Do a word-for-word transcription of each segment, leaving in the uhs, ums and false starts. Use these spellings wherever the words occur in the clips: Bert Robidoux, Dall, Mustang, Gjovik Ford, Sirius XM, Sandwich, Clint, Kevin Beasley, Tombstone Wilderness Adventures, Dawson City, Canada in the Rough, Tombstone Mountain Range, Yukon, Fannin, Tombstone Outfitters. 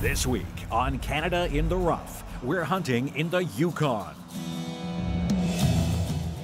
This week on Canada in the Rough, we're hunting in the Yukon.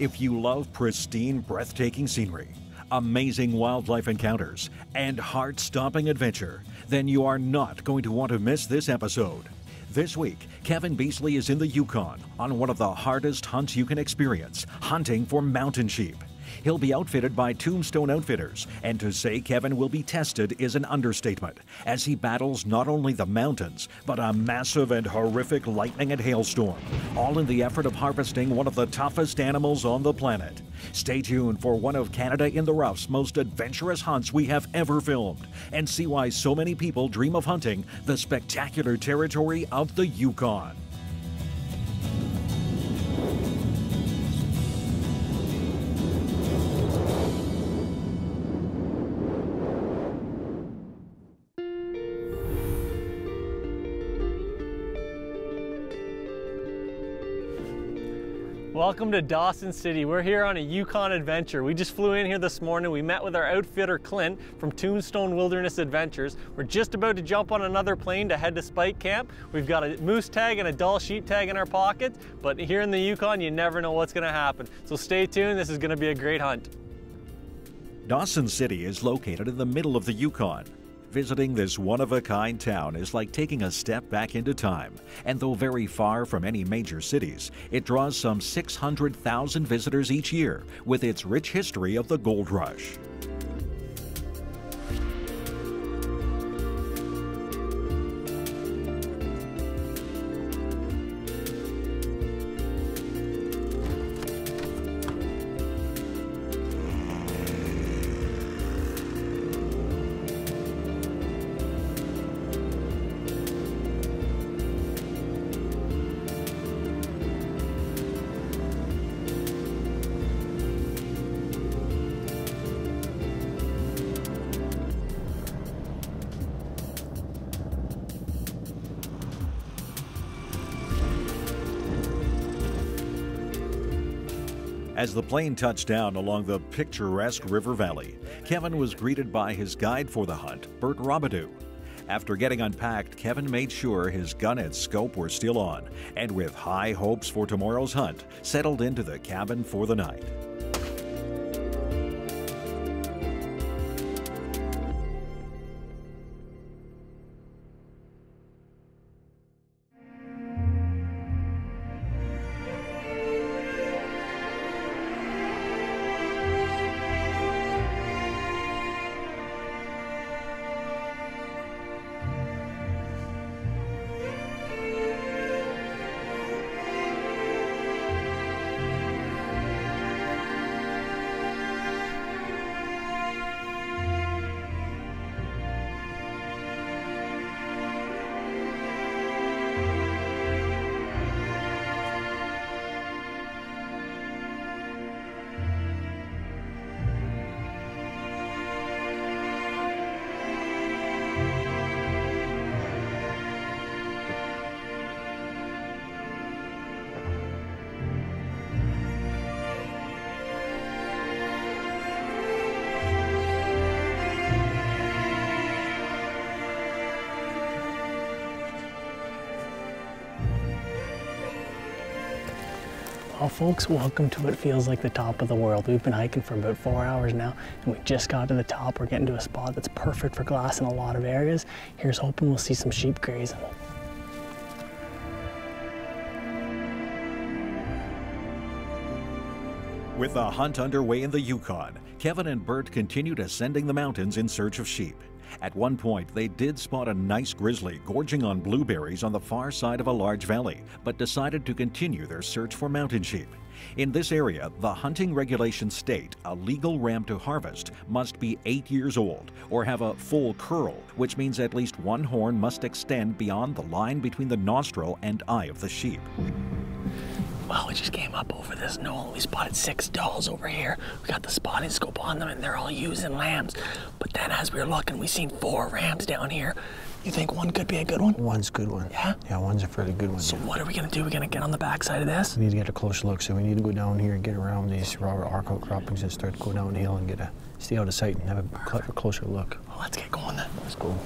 If you love pristine, breathtaking scenery, amazing wildlife encounters, and heart-stopping adventure, then you are not going to want to miss this episode. This week, Kevin Beasley is in the Yukon on one of the hardest hunts you can experience, hunting for mountain sheep. He'll be outfitted by Tombstone Outfitters, and to say Kevin will be tested is an understatement, as he battles not only the mountains, but a massive and horrific lightning and hailstorm, all in the effort of harvesting one of the toughest animals on the planet. Stay tuned for one of Canada in the Rough's most adventurous hunts we have ever filmed, and see why so many people dream of hunting the spectacular territory of the Yukon. Welcome to Dawson City. We're here on a Yukon adventure. We just flew in here this morning. We met with our outfitter, Clint, from Tombstone Wilderness Adventures. We're just about to jump on another plane to head to Spike Camp. We've got a moose tag and a Dall sheep tag in our pockets, but here in the Yukon, you never know what's gonna happen. So stay tuned, this is gonna be a great hunt. Dawson City is located in the middle of the Yukon. Visiting this one-of-a-kind town is like taking a step back into time, and though very far from any major cities, it draws some six hundred thousand visitors each year with its rich history of the gold rush. As the plane touched down along the picturesque river valley, Kevin was greeted by his guide for the hunt, Bert Robidoux. After getting unpacked, Kevin made sure his gun and scope were still on, and with high hopes for tomorrow's hunt, settled into the cabin for the night. Well, folks, welcome to what feels like the top of the world. We've been hiking for about four hours now, and we just got to the top. We're getting to a spot that's perfect for glass in a lot of areas. Here's hoping we'll see some sheep grazing. With the hunt underway in the Yukon, Kevin and Bert continued ascending the mountains in search of sheep. At one point, they did spot a nice grizzly gorging on blueberries on the far side of a large valley, but decided to continue their search for mountain sheep. In this area, the hunting regulations state a legal ram to harvest must be eight years old or have a full curl, which means at least one horn must extend beyond the line between the nostril and eye of the sheep. Well, we just came up over this knoll. We spotted six dolls over here. We got the spotting scope on them, and they're all using lambs. But then as we were looking, we seen four rams down here. You think one could be a good one? One's a good one. Yeah? Yeah, one's a pretty good one. So yeah. What are we gonna do? We're gonna get on the backside of this? We need to get a close look, so we need to go down here and get around these rubber outcroppings and start to go downhill and get a, stay out of sight and have a closer look. Well, let's get going then. Let's go.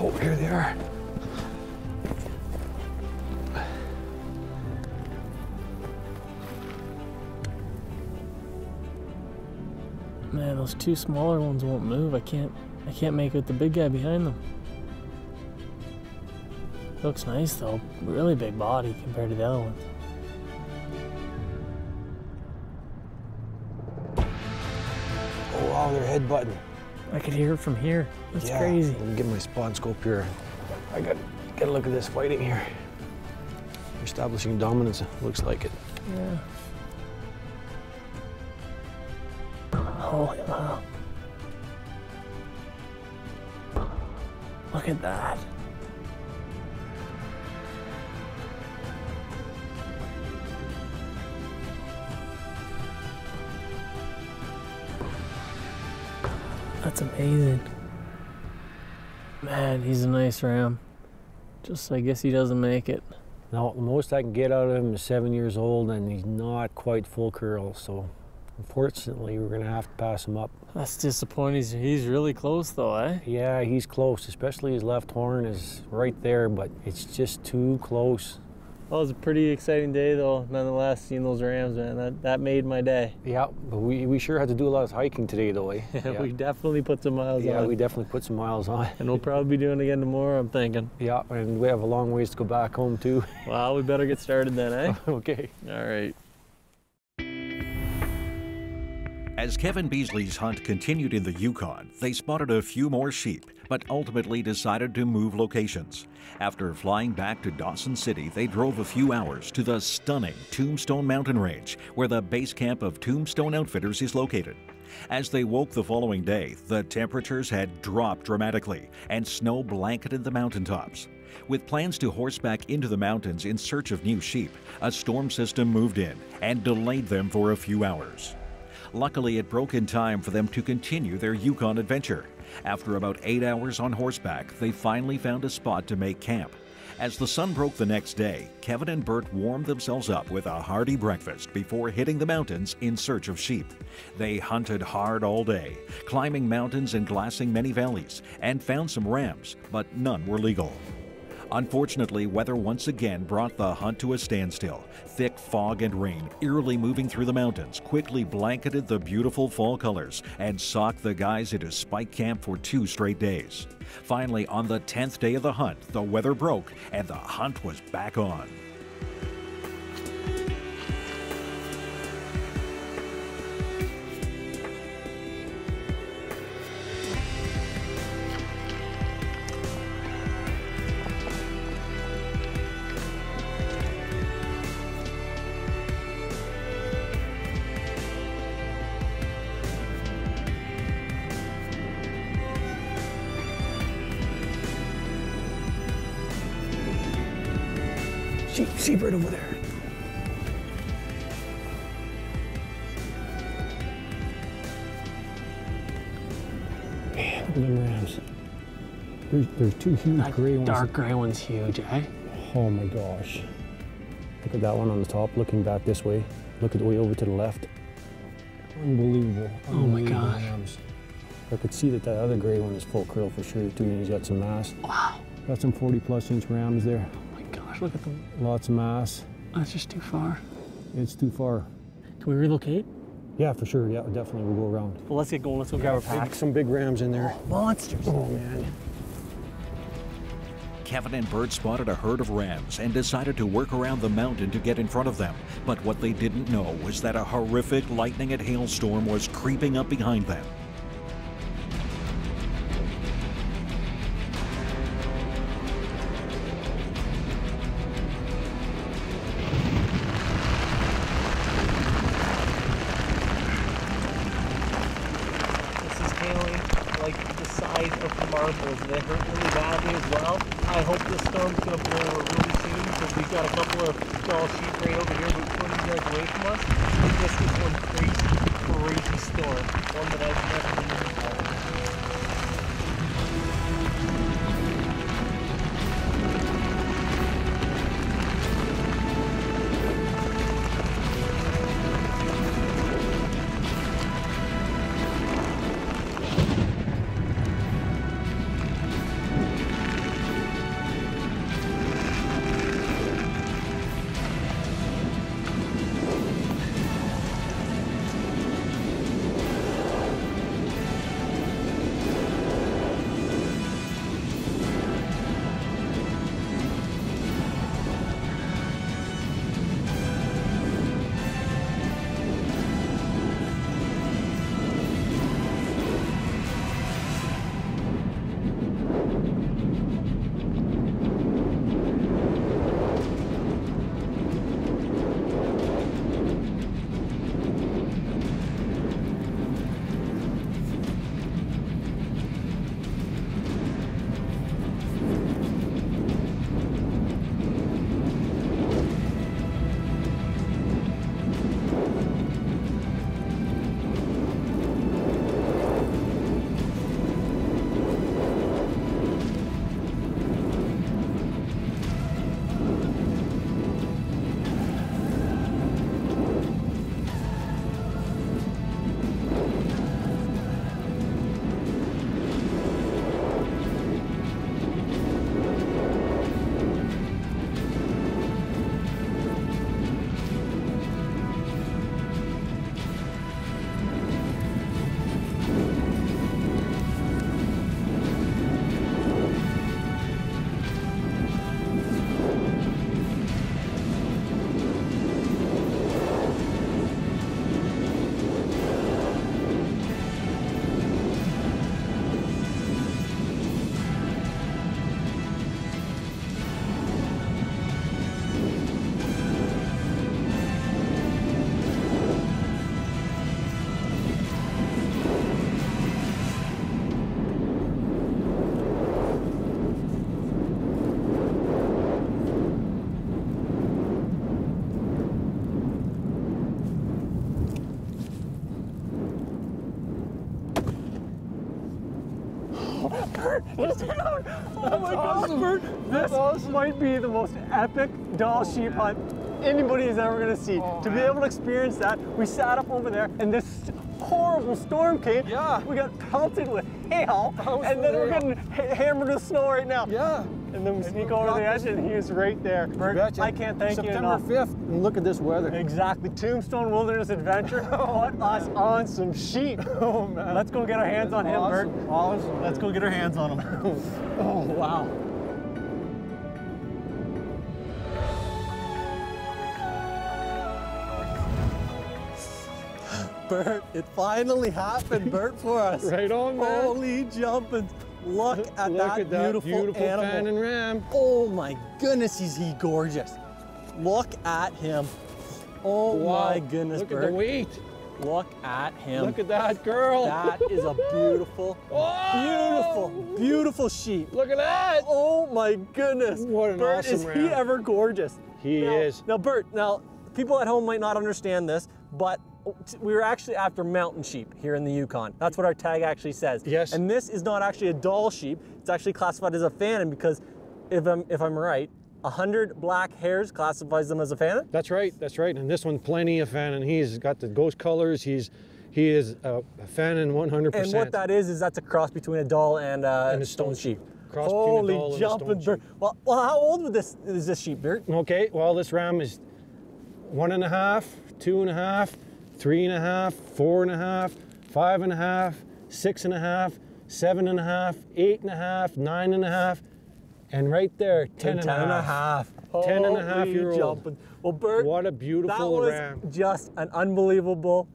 Oh, here they are. Man, those two smaller ones won't move. I can't I can't make out the big guy behind them. Looks nice though. Really big body compared to the other ones. Oh wow, they're head button. I could hear it from here. That's yeah, crazy. Let me get my spawn scope here. I got got a look at this fighting here. They're establishing dominance, looks like it. Yeah. Holy wow. Look at that. That's amazing. Man, he's a nice ram. Just, I guess he doesn't make it. No, the most I can get out of him is seven years old, and he's not quite full curl, so unfortunately, we're going to have to pass him up. That's disappointing. He's really close, though, eh? Yeah, he's close, especially his left horn is right there, but it's just too close. Well, it was a pretty exciting day, though, nonetheless, seeing those rams, man. That, that made my day. Yeah, but we, we sure had to do a lot of hiking today, though, eh? Yeah, we definitely put some miles yeah, on. Yeah, we definitely put some miles on. And we'll probably be doing it again tomorrow, I'm thinking. Yeah, and we have a long ways to go back home, too. Well, we better get started then, eh? Okay. All right. As Kevin Beasley's hunt continued in the Yukon, they spotted a few more sheep, but ultimately decided to move locations. After flying back to Dawson City, they drove a few hours to the stunning Tombstone Mountain Range, where the base camp of Tombstone Outfitters is located. As they woke the following day, the temperatures had dropped dramatically, and snow blanketed the mountaintops. With plans to horseback into the mountains in search of new sheep, a storm system moved in and delayed them for a few hours. Luckily, it broke in time for them to continue their Yukon adventure. After about eight hours on horseback, they finally found a spot to make camp. As the sun broke the next day, Kevin and Bert warmed themselves up with a hearty breakfast before hitting the mountains in search of sheep. They hunted hard all day, climbing mountains and glassing many valleys, and found some rams, but none were legal. Unfortunately, weather once again brought the hunt to a standstill. Thick fog and rain, eerily moving through the mountains, quickly blanketed the beautiful fall colors and socked the guys into spike camp for two straight days. Finally, on the tenth day of the hunt, the weather broke and the hunt was back on. Sheep right over there. Man, look at them rams. There's, there's two huge that gray ones. Dark gray one's huge, eh? Oh my gosh. Look at that one on the top, looking back this way. Look at the way over to the left. Unbelievable. Unbelievable oh my gosh. Rams. I could see that that other gray one is full curl for sure, too. He's got some mass. Wow. Got some forty plus inch rams there. Look at them. Lots of mass. That's just too far. It's too far. Can we relocate? Yeah, for sure. Yeah, definitely. We'll go around. Well, let's get going. Let's go grab a pack. Some big rams in there. Monsters. Oh, man. Kevin and Bert spotted a herd of rams and decided to work around the mountain to get in front of them. But what they didn't know was that a horrific lightning and hailstorm was creeping up behind them. Oh, Bert, he's down! Oh That's my awesome. gosh, Bert! This awesome. might be the most epic Dall oh, sheep man. hunt anybody is ever gonna see. Oh, to man. be able to experience that, we sat up over there and this horrible storm came. Yeah. We got pelted with hail, and then we're getting hammered with snow right now. Yeah. And then we and sneak over the edge, and he was right there. Bert, I can't thank September you enough. September fifth, and look at this weather. Exactly. Tombstone Wilderness Adventure caught us on some sheep. Oh, man. Let's go get our hands on him, Bert. Awesome. awesome. Let's go get our hands on him. Oh, wow. Bert, it finally happened, Bert, for us. Right on, man. Holy jumping. Look at, Look that, at beautiful that beautiful animal. Fannin ram. Oh my goodness, is he gorgeous. Look at him. Oh wow. my goodness, Look Bert. Look at the weight. Look at him. Look at that girl. That is a beautiful, oh! beautiful, beautiful sheep. Look at that. Oh my goodness. What an Bert, awesome is ram. he ever gorgeous. He now, is. Now Bert, now people at home might not understand this, but we were actually after mountain sheep here in the Yukon. That's what our tag actually says. Yes. And this is not actually a Dall sheep. It's actually classified as a Fannin because, if I'm if I'm right, a hundred black hairs classifies them as a Fannin. That's right. That's right. And this one's plenty of Fannin. He's got the ghost colors. He's he is a Fannin one hundred percent. And what that is is that's a cross between a Dall and a, and a stone, stone sheep. Cross Holy between a Dall and a stone sheep. Well, well, how old was this is this sheep, Bert? Okay. Well, this ram is one and a half, two and a half. Three and a half, four and a half, five and a half, six and a half, seven and a half, eight and a half, nine and a half, and right there, ten and, and, ten and a half. half. Ten and a half year old. Well, Bert, what a beautiful ram. That was just an unbelievable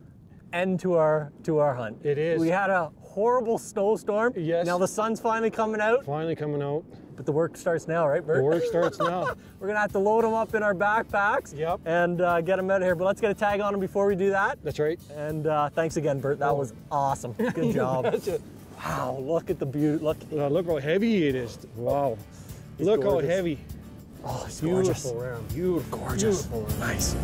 end to our to our hunt. It is. We had a horrible snowstorm. Yes. Now the sun's finally coming out. Finally coming out. But the work starts now, right, Bert? The work starts now. We're gonna have to load them up in our backpacks yep. and uh, get them out of here. But let's get a tag on them before we do that. That's right. And uh, thanks again, Bert. That oh. was awesome. Good job. That's it. Wow, look at the beauty. Look. Uh, look how heavy it is. Wow. He's look gorgeous. how heavy. Oh, it's gorgeous. Beautiful round. Beautiful. Gorgeous. Beautiful round. Nice.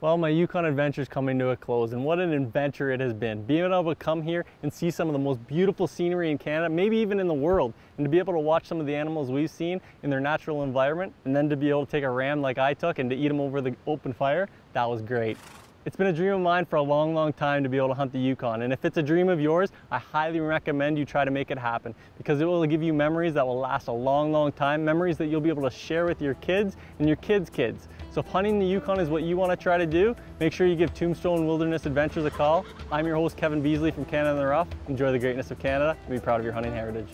Well, my Yukon adventure is coming to a close, and what an adventure it has been. Being able to come here and see some of the most beautiful scenery in Canada, maybe even in the world, and to be able to watch some of the animals we've seen in their natural environment, and then to be able to take a ram like I took and to eat them over the open fire, that was great. It's been a dream of mine for a long, long time to be able to hunt the Yukon, and if it's a dream of yours, I highly recommend you try to make it happen, because it will give you memories that will last a long, long time, memories that you'll be able to share with your kids and your kids' kids. So if hunting the Yukon is what you want to try to do, make sure you give Tombstone Wilderness Adventures a call. I'm your host, Kevin Beasley from Canada in the Rough. Enjoy the greatness of Canada and be proud of your hunting heritage.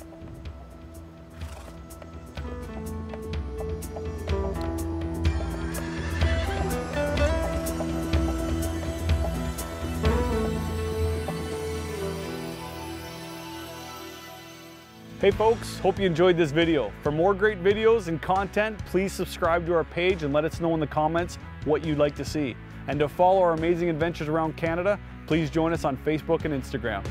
Hey folks, hope you enjoyed this video. For more great videos and content, please subscribe to our page and let us know in the comments what you'd like to see. And to follow our amazing adventures around Canada, please join us on Facebook and Instagram.